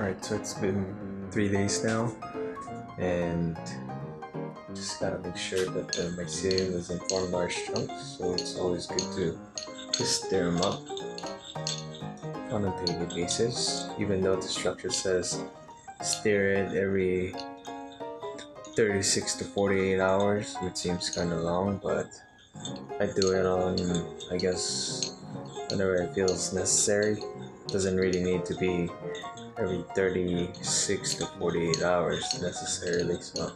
Alright, so it's been 3 days now, and just gotta make sure that the mycelium doesn't form large chunks, so it's always good to just stir them up on a daily basis, even though the structure says stir it every 36 to 48 hours, which seems kind of long, but I do it on, I guess, whenever it feels necessary. Doesn't really need to be every 36 to 48 hours necessarily, so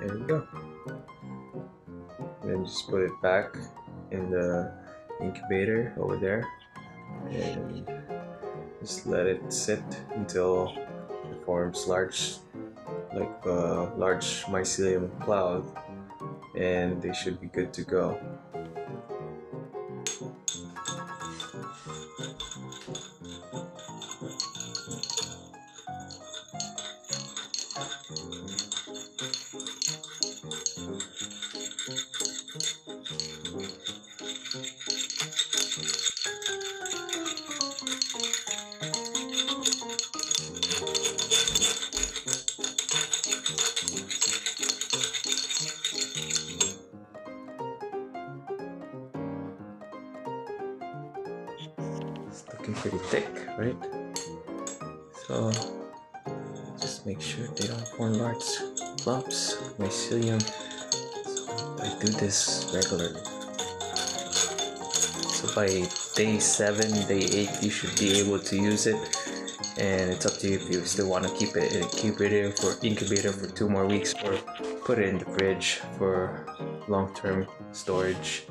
there we go. And then just put it back in the incubator over there and just let it sit until it forms large, like a large mycelium cloud, and they should be good to go. Looking pretty thick, right? So just make sure they don't form large clumps of mycelium. So I do this regularly. So by day 7, day 8, you should be able to use it, and it's up to you if you still want to keep it in incubator for 2 more weeks, or put it in the fridge for long-term storage.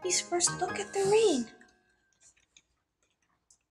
Please first look at the rain.